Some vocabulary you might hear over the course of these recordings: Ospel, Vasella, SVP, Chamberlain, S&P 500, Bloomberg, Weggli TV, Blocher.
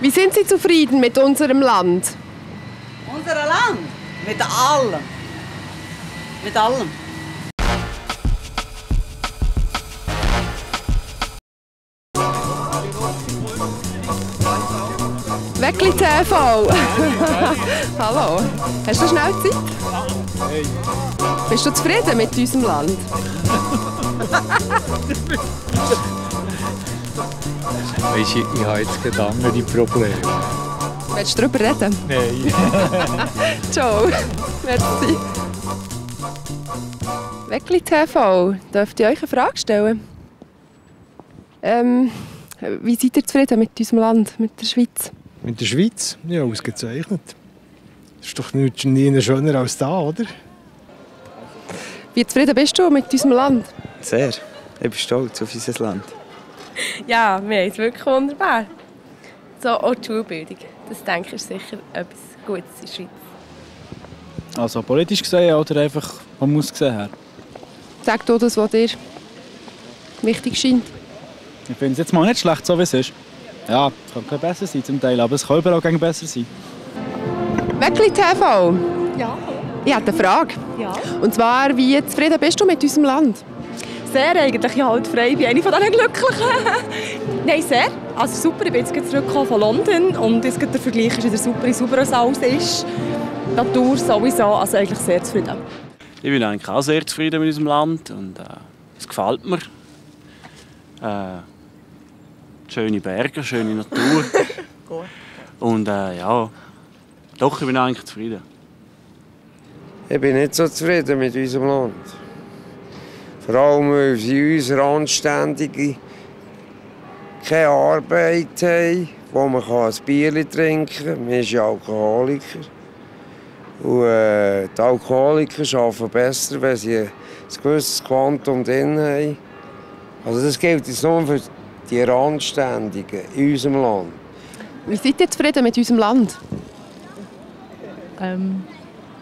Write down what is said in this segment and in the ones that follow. Wie sind Sie zufrieden mit unserem Land? Unser Land? Mit allem. Mit allem. Weggli TV! Hallo! Hast du schnell Zeit? Hey. Bist du zufrieden mit unserem Land? Weisst du, ich habe jetzt gerade andere Probleme. Willst du darüber reden? Nein. Ciao. Merci. Weggli TV, dürft ihr euch eine Frage stellen? Wie seid ihr zufrieden mit unserem Land, mit der Schweiz? Mit der Schweiz? Ja, ausgezeichnet. Das ist doch nicht schöner als da, oder? Wie zufrieden bist du mit unserem Land? Sehr. Ich bin stolz auf unser Land. Ja, wir haben es wirklich wunderbar. So auch die Schulbildung. Das, denke ich, ist sicher etwas Gutes in der Schweiz. Also politisch gesehen oder einfach vom Aussehen her? Sag du das, was dir wichtig scheint. Ich finde es jetzt mal nicht schlecht, so wie es ist. Ja, es kann besser sein zum Teil, aber es kann überall auch besser sein. Weggli TV? Ja. Ich habe eine Frage. Ja. Und zwar, wie zufrieden bist du mit unserem Land? Sehr eigentlich. Ich halt frei. Ich bin eine von diesen Glücklichen. Nein, sehr. Also super. Ich bin jetzt zurückgekommen von London und jetzt der Vergleich ist wieder super, wie super als alles ist. Die Natur sowieso. Also eigentlich sehr zufrieden. Ich bin eigentlich auch sehr zufrieden mit unserem Land und es gefällt mir. Schöne Berge, schöne Natur. Und ja, doch, ich bin eigentlich zufrieden. Ich bin nicht so zufrieden mit unserem Land. Vor allem, weil sie uns Anständige keine Arbeit haben, wo man ein Bier trinken kann. Man ist ja Alkoholiker. Und die Alkoholiker arbeiten besser, wenn sie ein gewisses Quantum drin haben. Also das gilt jetzt nur für die Randständigen in unserem Land. Wie seid ihr zufrieden mit unserem Land?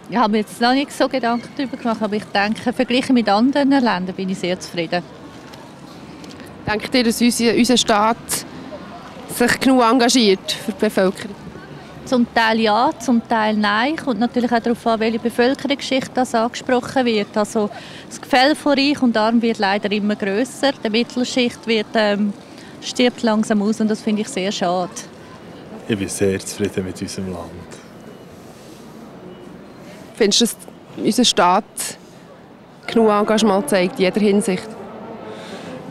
Ich habe mir jetzt noch nicht so Gedanken darüber gemacht, aber ich denke, verglichen mit anderen Ländern bin ich sehr zufrieden. Denkt ihr, dass unser Staat sich genug engagiert für die Bevölkerung? Zum Teil ja, zum Teil nein. Kommt natürlich auch darauf an, welche Bevölkerungsschicht das angesprochen wird. Also das Gefälle von Reich und Arm wird leider immer grösser. Die Mittelschicht wird, stirbt langsam aus und das finde ich sehr schade. Ich bin sehr zufrieden mit unserem Land. Findest du, dass unser Staat genug Engagement zeigt, in jeder Hinsicht?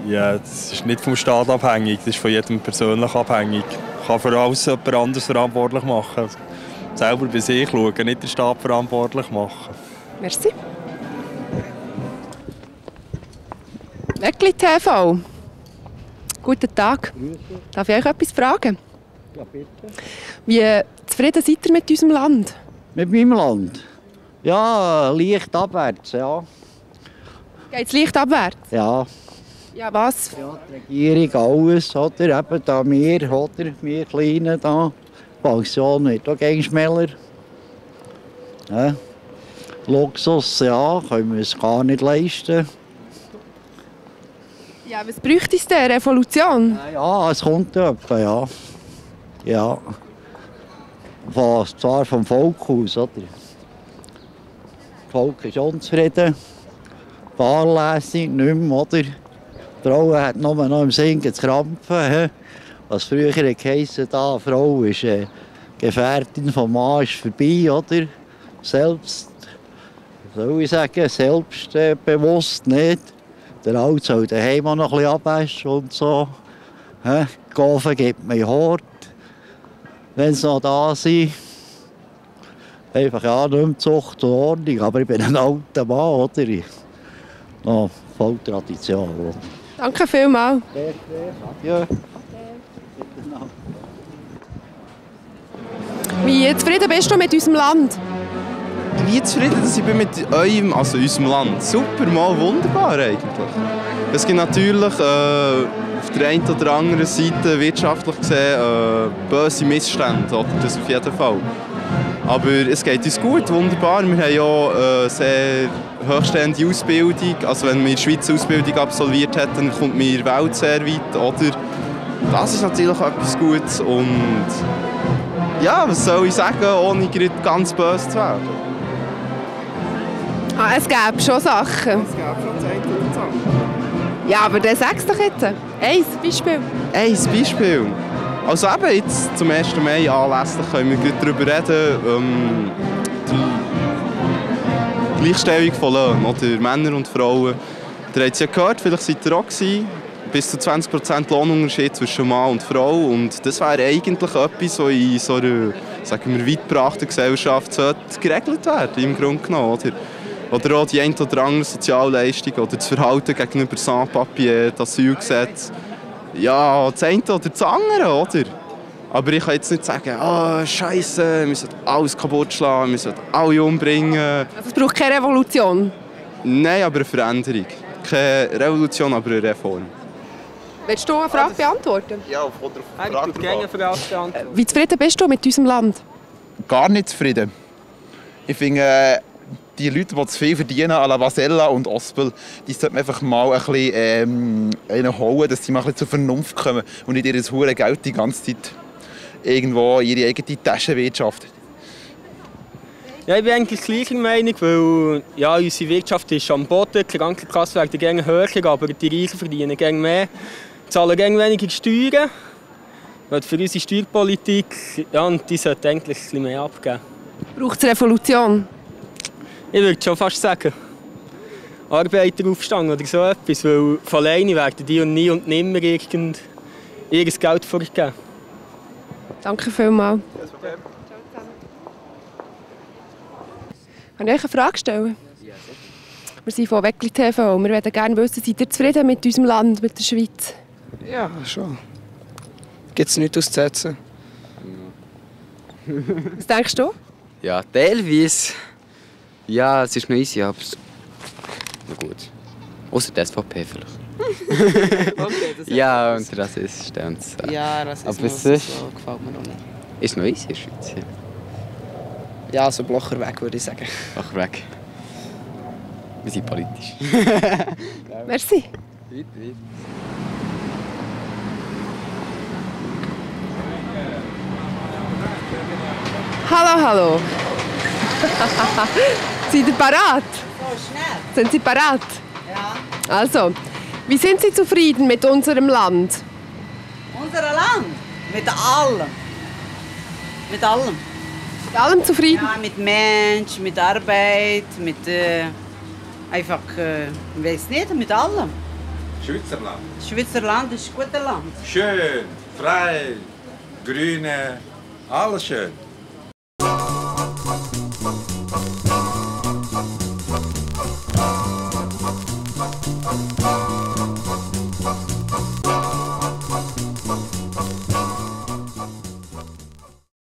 Ja, das ist nicht vom Staat abhängig, das ist von jedem persönlich abhängig. Ich kann für alles jemand anderes verantwortlich machen. Selber bei sich schauen, nicht den Staat verantwortlich machen. Merci. Weggli TV. Guten Tag. Darf ich euch etwas fragen? Ja, bitte. Wie zufrieden seid ihr mit unserem Land? Mit meinem Land? Ja, leicht abwärts, ja. Geht es leicht abwärts? Ja. Ja, was? Ja, die Regierung, alles, oder? Eben da wir, oder? Wir Kleinen da. Die Pension wird auch gegen schneller. Ja. Luxus, ja, können wir es gar nicht leisten. Ja, was bräuchte es denn? Eine Revolution? Ja, es kommt etwa, ja. Ja. Zwar vom Volk aus, oder? Das Volk ist unzufrieden. Fahrlässig, nicht mehr, oder? Die Frau hat nur noch im Sinken zu krampfen. Was früher geheissen hat, eine Frau ist Gefährtin vom Mann, ist vorbei, oder? Selbst, soll ich sagen, selbstbewusst nicht. Der Alte soll daheim auch noch ein bisschen abwaschen und so. Die Ofen gibt mir Hort, wenn sie noch da sind. Einfach ja, nicht mehr Zucht und Ordnung, aber ich bin ein alter Mann, oder? Noch voll Tradition. Oder? Danke vielmals. Ja. Wie zufrieden bist du mit unserem Land? Wie zufrieden dass ich bin mit eurem, also unserem Land? Super, mal wunderbar eigentlich. Es gibt natürlich auf der einen oder anderen Seite wirtschaftlich gesehen böse Missstände, oder? Das auf jeden Fall. Aber es geht uns gut, wunderbar. Wir haben ja sehr hochstehende Ausbildung. Also wenn wir die Schweizer Ausbildung absolviert hätten, kommt man in der Welt sehr weit. Oder das ist natürlich etwas Gutes und ja, was soll ich sagen, ohne gerade ganz böse zu werden? Ah, es gäbe schon Sachen. Es gäbe schon Sachen. Ja, aber dann sag's doch jetzt. Ein Beispiel. Ein Beispiel. Also eben jetzt zum 1. Mai anlässlich können wir darüber reden, die Gleichstellung von Löhnen oder Männer und Frauen. Ihr habt es ja gehört, vielleicht seid ihr auch gewesen. Bis zu 20% Lohnunterschied zwischen Mann und Frau. Und das wäre eigentlich etwas, was in so einer, sagen wir, weitgebrachten Gesellschaft geregelt werden im Grunde genommen. Oder auch die ein oder andere Sozialleistung oder das Verhalten gegenüber Sans-Papier, das Asylgesetz. Ja, das eine oder das andere, oder? Aber ich kann jetzt nicht sagen, oh, Scheiße, wir müssen alles kaputt schlagen, wir müssen alle umbringen. Also es braucht keine Revolution? Nein, aber eine Veränderung. Keine Revolution, aber eine Reform. Willst du eine Frage beantworten? Ja, auf eine Frage beantworten. Wie zufrieden bist du mit unserem Land? Gar nicht zufrieden. Ich finde, die Leute, die zu viel verdienen, à la Vasella und Ospel, die sollten einfach mal ein bisschen holen, dass sie mal ein bisschen zur Vernunft kommen und nicht ihr hure Geld die ganze Zeit irgendwo in ihre eigene Tasche wirtschaften. Ja, ich bin eigentlich gleicher Meinung, weil ja, unsere Wirtschaft ist am Boden, die Krankenkassen werden gerne höher, aber die Reichen verdienen gerne mehr. Zahlen gegen weniger Steuern. Für unsere Steuerpolitik, ja, und die sollte eigentlich ein bisschen mehr abgeben. Braucht es Revolution? Ich würde schon fast sagen. Arbeiteraufstand oder so etwas, weil von alleine werden die und nie und nimmer ihr Geld vorgegeben. Danke vielmals. Kann ich euch eine Frage stellen? Wir sind von Weggli TV und wir wollen gerne wissen, seid ihr zufrieden mit unserem Land, mit der Schweiz? Ja, schon. Gibt es nichts auszusetzen? Ja. Was denkst du? Ja, teilweise. Ja, es ist noch easy, aber na gut. Außer der SVP vielleicht. Okay, das ja, und Rassismus. Ja, Rassismus, aber es ist, so gefällt mir noch nicht. Ist noch easy in der Schweiz? Ja, ja, also Blocher weg, würde ich sagen. Blocher weg. Wir sind politisch. Merci. Hallo, hallo. Sind Sie parat? So schnell. Sind Sie parat? Ja. Also, wie sind Sie zufrieden mit unserem Land? Unser Land? Mit allem. Mit allem. Mit allem zufrieden? Ja, mit Mensch, mit Arbeit, mit... einfach, ich weiß nicht, mit allem. Schweizerland. Schweizerland ist ein gutes Land. Schön, frei, grüne, alles schön.